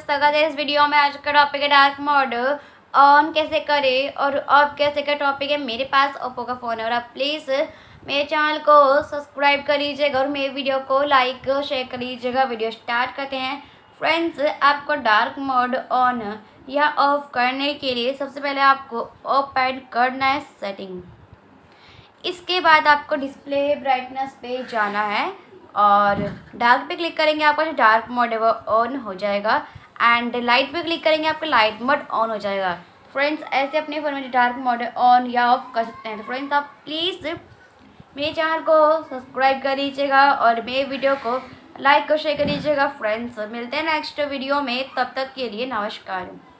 स्वागत है इस वीडियो में। आज का टॉपिक है डार्क मोड ऑन कैसे करें और ऑफ कैसे का टॉपिक है। मेरे पास ओप्पो का फ़ोन है और आप प्लीज़ मेरे चैनल को सब्सक्राइब कर लीजिएगा और मेरे वीडियो को लाइक शेयर कर लीजिएगा। वीडियो स्टार्ट करते हैं। फ्रेंड्स, आपको डार्क मोड ऑन या ऑफ करने के लिए सबसे पहले आपको ओपन करना है सेटिंग। इसके बाद आपको डिस्प्ले ब्राइटनेस पे जाना है और डार्क पे क्लिक करेंगे, आपका जो डार्क मोड है वो ऑन हो जाएगा। एंड लाइट पे क्लिक करेंगे, आपका लाइट मोड ऑन हो जाएगा। फ्रेंड्स, ऐसे अपने फ़ोन में डार्क मोड ऑन या ऑफ कर सकते हैं। तो फ्रेंड्स, आप प्लीज़ मेरे चैनल को सब्सक्राइब कर लीजिएगा और मेरे वीडियो को लाइक और शेयर कर लीजिएगा। फ्रेंड्स, मिलते हैं नेक्स्ट वीडियो में, तब तक के लिए नमस्कार।